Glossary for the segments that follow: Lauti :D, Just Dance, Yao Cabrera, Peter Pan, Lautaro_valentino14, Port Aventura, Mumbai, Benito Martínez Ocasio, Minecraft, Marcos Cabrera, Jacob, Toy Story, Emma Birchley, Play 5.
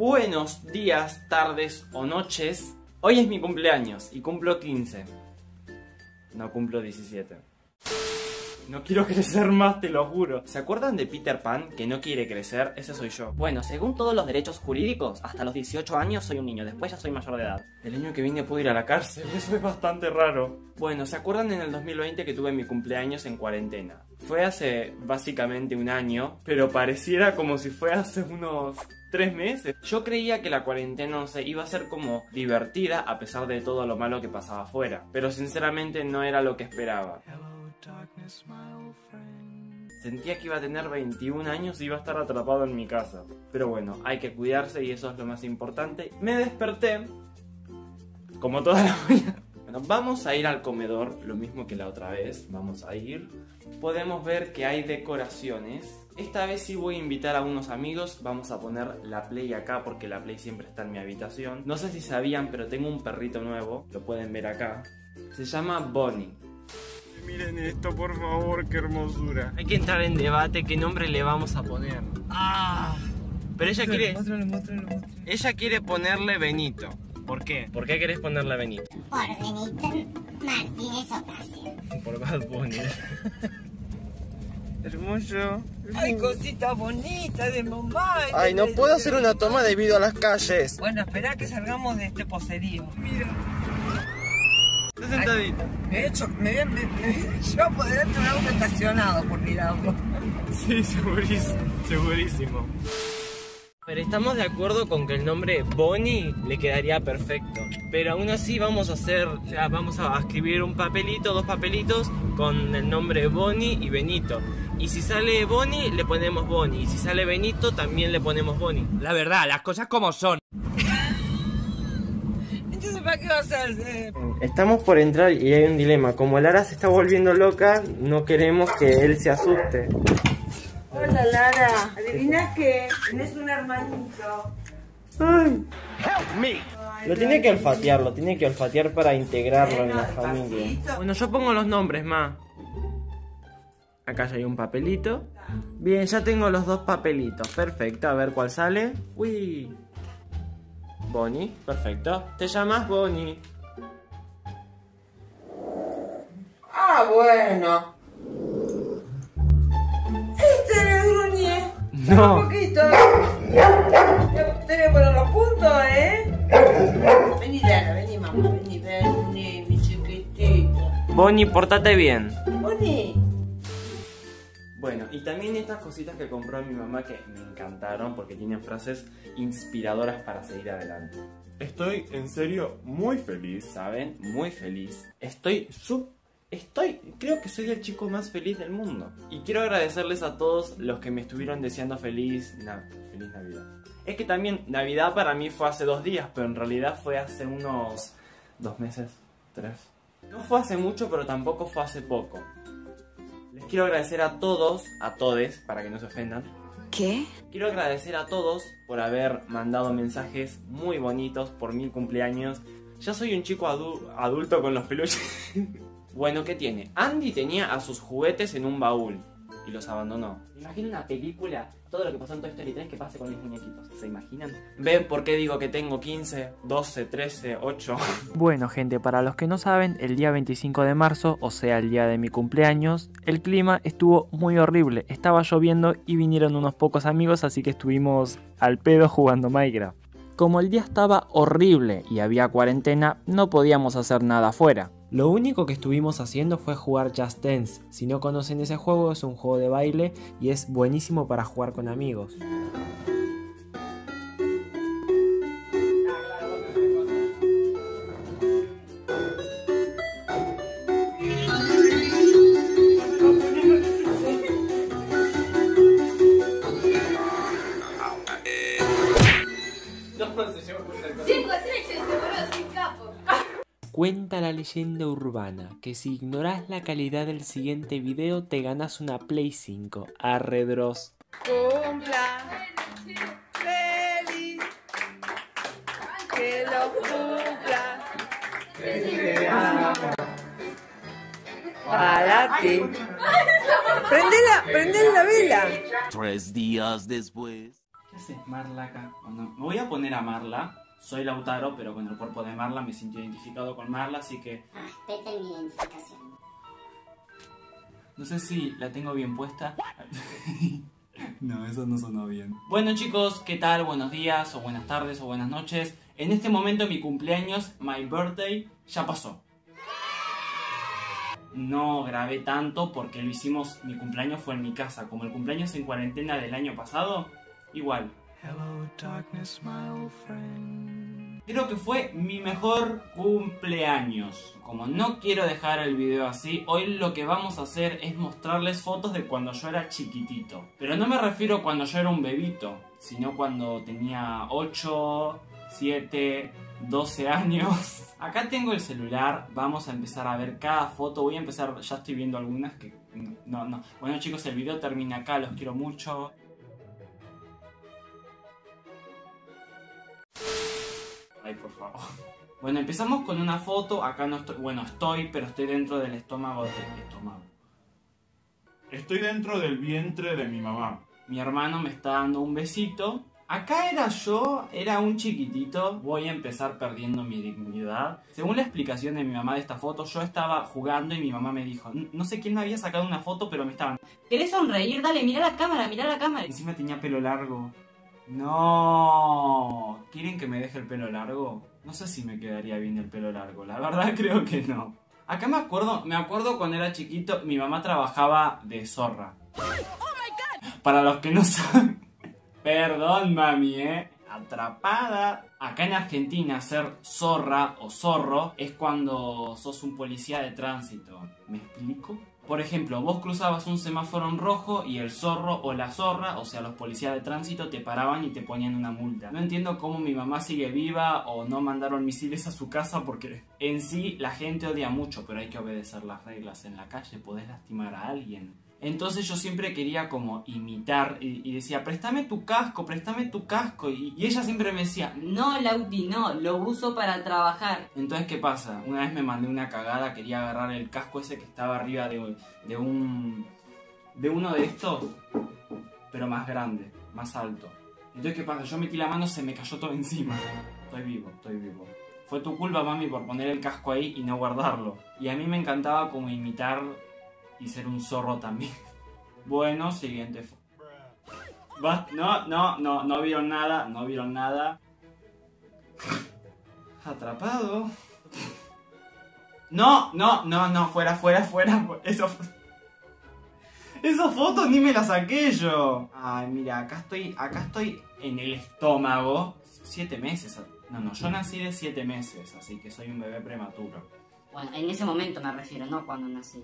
buenos días, tardes o noches. Hoy es mi cumpleaños y cumplo 15. No, cumplo 17. No quiero crecer más, te lo juro. ¿Se acuerdan de Peter Pan, que no quiere crecer? Ese soy yo. Bueno, según todos los derechos jurídicos, hasta los 18 años soy un niño, después ya soy mayor de edad. El año que viene puedo ir a la cárcel, eso es bastante raro. Bueno, ¿se acuerdan en el 2020 que tuve mi cumpleaños en cuarentena? Fue hace básicamente un año, pero pareciera como si fue hace unos 3 meses. Yo creía que la cuarentena, no sé, iba a ser como divertida a pesar de todo lo malo que pasaba afuera, pero sinceramente no era lo que esperaba. Sentía que iba a tener 21 años y iba a estar atrapado en mi casa. Pero bueno, hay que cuidarse y eso es lo más importante. Me desperté, como toda la mañana. Bueno, vamos a ir al comedor, lo mismo que la otra vez. Vamos a ir. Podemos ver que hay decoraciones. Esta vez sí voy a invitar a unos amigos. Vamos a poner la Play acá porque la Play siempre está en mi habitación. No sé si sabían, pero tengo un perrito nuevo. Lo pueden ver acá. Se llama Bonnie. Miren esto, por favor, qué hermosura. Hay que entrar en debate qué nombre le vamos a poner. ¡Ah! Pero ella quiere... Ella quiere ponerle Benito. ¿Por qué? ¿Por qué querés ponerle Benito? Por Benito Martínez Ocasio. Por Bad Bunny. Hermoso. Ay, cosita bonita de Mumbai. Ay, no puedo hacer una toma debido a las calles. Bueno, esperá que salgamos de este poserío. Mira. Está sentadito. De hecho, yo podría tener un auto estacionado por mi lado. Sí, segurísimo, segurísimo. Pero estamos de acuerdo con que el nombre Bonnie le quedaría perfecto. Pero aún así vamos a hacer, ya vamos a escribir un papelito, 2 papelitos con el nombre Bonnie y Benito. Y si sale Bonnie, le ponemos Bonnie. Y si sale Benito, también le ponemos Bonnie. La verdad, las cosas como son. ¿Qué va a hacer? Estamos por entrar y hay un dilema. Como Lara se está volviendo loca, no queremos que él se asuste. Hola, Lara. Adivina que tenés un hermanito. Ay. Help me. Ay, lo tiene que olfatear, lo tiene que olfatear para integrarlo en la familia. Pasito. Bueno, yo pongo los nombres, ma. Acá ya hay un papelito. Bien, ya tengo los 2 papelitos. Perfecto, a ver cuál sale. Uy. Bonnie, perfecto. Te llamas Bonnie. Ah, bueno. Este era el gruñe. No. Un poquito. Te voy a poner los puntos, ¿eh? Vení, Lara, vení, mamá. Vení, vení, mi chiquitita. Bonnie, portate bien. Bonnie. Bueno, y también estas cositas que compró mi mamá que me encantaron porque tienen frases inspiradoras para seguir adelante. Estoy en serio muy feliz, ¿saben? Muy feliz. Creo que soy el chico más feliz del mundo. Y quiero agradecerles a todos los que me estuvieron deseando feliz Navidad. Es que también Navidad para mí fue hace 2 días, pero en realidad fue hace unos 2 meses, 3. No fue hace mucho, pero tampoco fue hace poco. Les quiero agradecer a todos, a todes, para que no se ofendan. ¿Qué? Quiero agradecer a todos por haber mandado mensajes muy bonitos por mi cumpleaños. Ya soy un chico adulto con los peluches. Bueno, ¿qué tiene? Andy tenía a sus juguetes en un baúl y los abandonó. Me imagino una película, todo lo que pasó en Toy Story 3 que pase con mis muñequitos. ¿Se imaginan? ¿Ven por qué digo que tengo 15, 12, 13, 8? Bueno, gente, para los que no saben, el día 25 de marzo, o sea, el día de mi cumpleaños, el clima estuvo muy horrible. Estaba lloviendo y vinieron unos pocos amigos, así que estuvimos al pedo jugando Minecraft. Como el día estaba horrible y había cuarentena, no podíamos hacer nada afuera. Lo único que estuvimos haciendo fue jugar Just Dance. Si no conocen ese juego, es un juego de baile y es buenísimo para jugar con amigos. Cuenta la leyenda urbana que si ignorás la calidad del siguiente video te ganas una Play 5. Arre, Dross. Cumpla feliz, que lo cumpla para ti. Prende la vela. 3 días después. es Marla. Bueno, me voy a poner a Marla. Soy Lautaro, pero con el cuerpo de Marla me siento identificado con Marla, así que... Respeta mi identificación. No sé si la tengo bien puesta. No, eso no sonó bien. Bueno chicos, ¿qué tal? Buenos días, o buenas tardes, o buenas noches. En este momento mi cumpleaños, my birthday, ya pasó. No grabé tanto porque lo hicimos, mi cumpleaños fue en mi casa. Como el cumpleaños en cuarentena del año pasado, igual. Hello, darkness, my old friend. Creo que fue mi mejor cumpleaños. Como no quiero dejar el video así, hoy lo que vamos a hacer es mostrarles fotos de cuando yo era chiquitito. Pero no me refiero a cuando yo era un bebito, sino cuando tenía 8, 7, 12 años. Acá tengo el celular, vamos a empezar a ver cada foto. Voy a empezar, ya estoy viendo algunas que... No. Bueno chicos, el video termina acá, los quiero mucho. Ay, por favor. Bueno, empezamos con una foto. Acá no estoy... Bueno, estoy, pero estoy dentro del estómago de... Estoy dentro del vientre de mi mamá. Mi hermano me está dando un besito. Acá era yo, era un chiquitito. Voy a empezar perdiendo mi dignidad. Según la explicación de mi mamá de esta foto, yo estaba jugando y mi mamá me dijo... No sé quién me había sacado una foto, pero me estaban... ¿Querés sonreír? Dale, mirá la cámara, mirá la cámara. Encima tenía pelo largo. No. ¿Quieren que me deje el pelo largo? No sé si me quedaría bien el pelo largo. La verdad creo que no. Acá me acuerdo cuando era chiquito, mi mamá trabajaba de zorra. Oh my God. Para los que no saben... Perdón, mami, atrapada. Acá en Argentina, ser zorra o zorro es cuando sos un policía de tránsito. ¿Me explico? Por ejemplo, vos cruzabas un semáforo en rojo y el zorro o la zorra, o sea, los policías de tránsito, te paraban y te ponían una multa. No entiendo cómo mi mamá sigue viva o no mandaron misiles a su casa, porque en sí la gente odia mucho, pero hay que obedecer las reglas en la calle, podés lastimar a alguien. Entonces yo siempre quería como imitar y decía, préstame tu casco, y ella siempre me decía, no Lauti, no, lo uso para trabajar. Entonces, ¿qué pasa? Una vez me mandé una cagada, quería agarrar el casco ese que estaba arriba de uno de estos, pero más grande, más alto. Entonces, ¿qué pasa? Yo metí la mano, se me cayó todo encima. Estoy vivo, estoy vivo. Fue tu culpa, mami, por poner el casco ahí y no guardarlo. Y a mí me encantaba como imitar... Y ser un zorro también. Bueno, siguiente foto. No vieron nada, no vieron nada. Atrapado. No, fuera. Esas fotos ni me las saqué yo. Ay, mira, acá estoy en el estómago. 7 meses. No, yo nací de 7 meses, así que soy un bebé prematuro. Bueno, en ese momento me refiero, no cuando nací.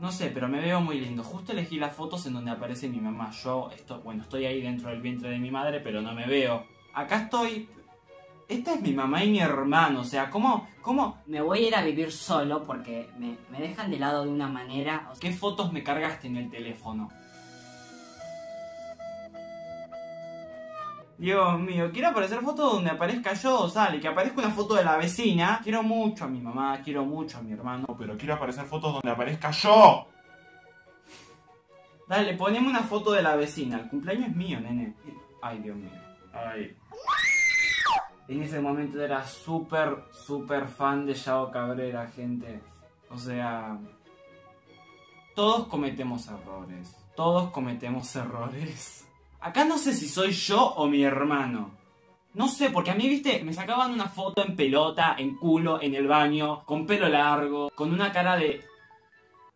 No sé, pero me veo muy lindo. Justo elegí las fotos en donde aparece mi mamá. Yo, estoy ahí dentro del vientre de mi madre, pero no me veo. Acá estoy... Esta es mi mamá y mi hermano, o sea, ¿cómo? Me voy a ir a vivir solo porque me dejan de lado de una manera... O sea... ¿Qué fotos me cargaste en el teléfono? Dios mío, quiero aparecer fotos donde aparezca yo, o sale, que aparezca una foto de la vecina. Quiero mucho a mi mamá, quiero mucho a mi hermano. Pero quiero aparecer fotos donde aparezca yo. Dale, poneme una foto de la vecina, el cumpleaños es mío, nene. Ay, Dios mío. Ay. En ese momento era súper fan de Yao Cabrera, gente. O sea... Todos cometemos errores. Todos cometemos errores. Acá no sé si soy yo o mi hermano. No sé, porque a mí, viste, me sacaban una foto en pelota, en culo, en el baño, con pelo largo, con una cara de...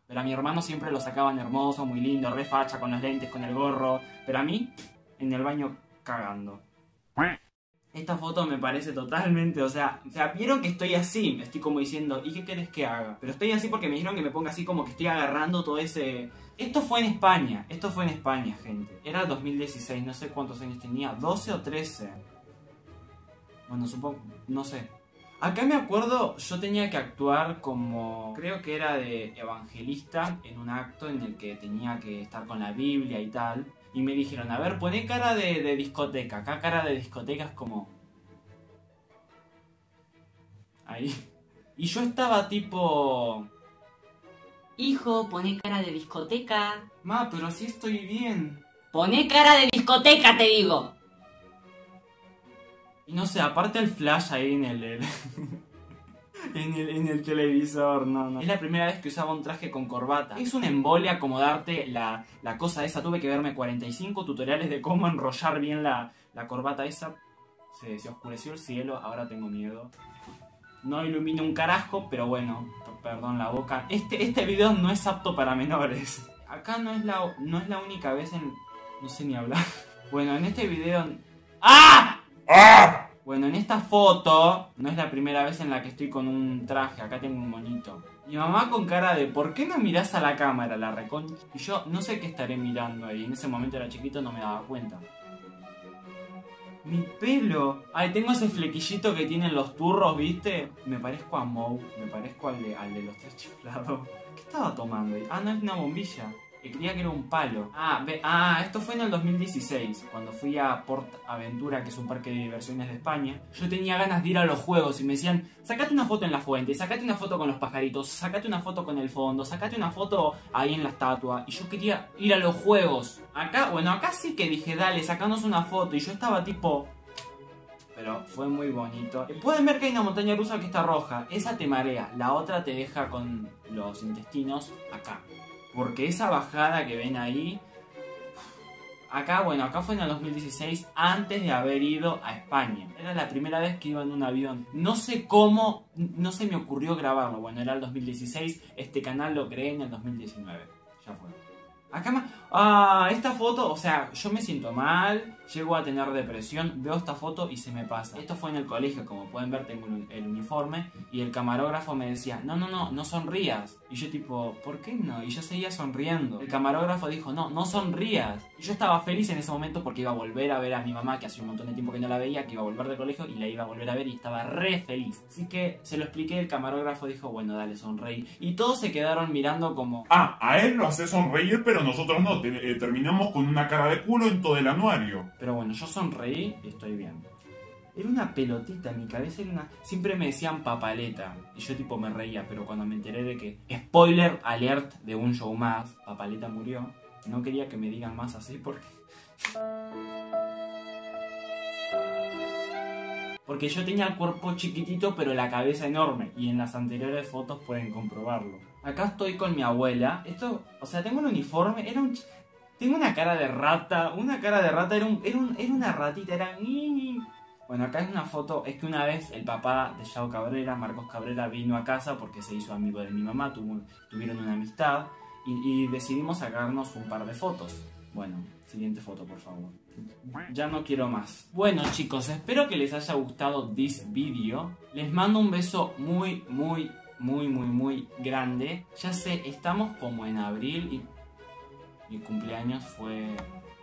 Pero a mi hermano siempre lo sacaban hermoso, muy lindo, re facha, con los lentes, con el gorro. Pero a mí, en el baño, cagando. Esta foto me parece totalmente, o sea, vieron que estoy así. Estoy como diciendo, ¿y qué querés que haga? Pero estoy así porque me dijeron que me ponga así, como que estoy agarrando todo ese... Esto fue en España, gente. Era 2016, no sé cuántos años tenía, 12 o 13. Bueno, supongo, no sé. Acá me acuerdo, yo tenía que actuar como, creo que era de evangelista, en un acto en el que tenía que estar con la Biblia y tal. Y me dijeron, a ver, poné cara de discoteca. Acá cara de discoteca es como... Ahí. Y yo estaba tipo... Hijo, poné cara de discoteca. Ma, pero así estoy bien. Poné cara de discoteca, te digo. Y no sé, aparte el flash ahí en el televisor, no. Es la primera vez que usaba un traje con corbata. Es un embole acomodarte la cosa esa. Tuve que verme 45 tutoriales de cómo enrollar bien la corbata esa. Se oscureció el cielo, ahora tengo miedo. No ilumina un carajo, pero bueno, perdón la boca. Este video no es apto para menores. Acá no es la única vez en... No sé ni hablar. Bueno, en este video... ¡Ah! ¡Ah! Bueno, en esta foto no es la primera vez en la que estoy con un traje. Acá tengo un monito. Mi mamá con cara de ¿por qué no mirás a la cámara, la reconcha? Y yo no sé qué estaré mirando ahí. En ese momento era chiquito, no me daba cuenta. Mi pelo. Ay, tengo ese flequillito que tienen los turros, ¿viste? Me parezco a Moe, me parezco al de los tres chiflados. ¿Qué estaba tomando? Ah, no, es una bombilla. Creía que era un palo. Esto fue en el 2016, cuando fui a Port Aventura, que es un parque de diversiones de España. Yo tenía ganas de ir a los juegos y me decían, sacate una foto en la fuente, sacate una foto con los pajaritos, sacate una foto con el fondo, sacate una foto ahí en la estatua. Y yo quería ir a los juegos. Acá, bueno, acá sí que dije, dale, sacanos una foto. Y yo estaba tipo... Pero fue muy bonito. Pueden ver que hay una montaña rusa que está roja. Esa te marea, la otra te deja con los intestinos acá. Porque esa bajada que ven ahí... Acá, bueno, acá fue en el 2016, antes de haber ido a España. Era la primera vez que iba en un avión. No sé cómo, no se me ocurrió grabarlo. Bueno, era el 2016, este canal lo creé en el 2019. Ya fue. Acá más... Ah, esta foto, o sea, yo me siento mal, llego a tener depresión, veo esta foto y se me pasa. Esto fue en el colegio, como pueden ver tengo el uniforme y el camarógrafo me decía, no sonrías. Y yo tipo, ¿por qué no? Y yo seguía sonriendo. El camarógrafo dijo, no sonrías. Y yo estaba feliz en ese momento porque iba a volver a ver a mi mamá, que hace un montón de tiempo que no la veía, que iba a volver del colegio y la iba a volver a ver y estaba re feliz. Así que se lo expliqué, el camarógrafo dijo, bueno, dale, sonreí. Y todos se quedaron mirando como, ah, a él lo hace sonreír, pero nosotros no, terminamos con una cara de culo en todo el anuario. Pero bueno, yo sonreí y estoy bien. Era una pelotita, mi cabeza era una... Siempre me decían papaleta, y yo tipo me reía, pero cuando me enteré de que... Spoiler alert de Un Show Más, papaleta murió. No quería que me digan más así porque... Porque yo tenía el cuerpo chiquitito pero la cabeza enorme. Y en las anteriores fotos pueden comprobarlo. Acá estoy con mi abuela. Esto, o sea, tengo un uniforme. Tengo una cara de rata. Una cara de rata, era una ratita. Era... Bueno, acá es una foto. Es que una vez el papá de Yao Cabrera, Marcos Cabrera, vino a casa porque se hizo amigo de mi mamá. Tuvieron una amistad. Y decidimos sacarnos un par de fotos. Bueno, siguiente foto, por favor. Ya no quiero más. Bueno, chicos, espero que les haya gustado this video. Les mando un beso muy, muy, muy, muy, muy grande. Ya sé, estamos como en abril y mi cumpleaños fue...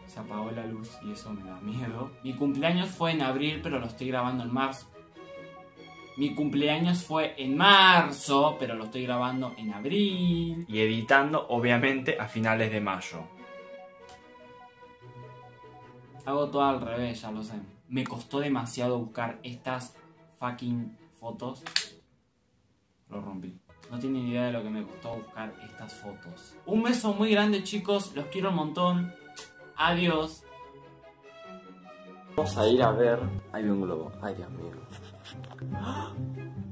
Se apagó la luz y eso me da miedo. Mi cumpleaños fue en abril, pero lo estoy grabando en marzo. Mi cumpleaños fue en marzo, pero lo estoy grabando en abril. Y editando, obviamente, a finales de mayo. Hago todo al revés, ya lo sé. Me costó demasiado buscar estas fucking fotos. Lo rompí. No tienen idea de lo que me costó buscar estas fotos. Un beso muy grande, chicos. Los quiero un montón. Adiós. Vamos a ir a ver... Ahí vi un globo. Ay, Dios mío.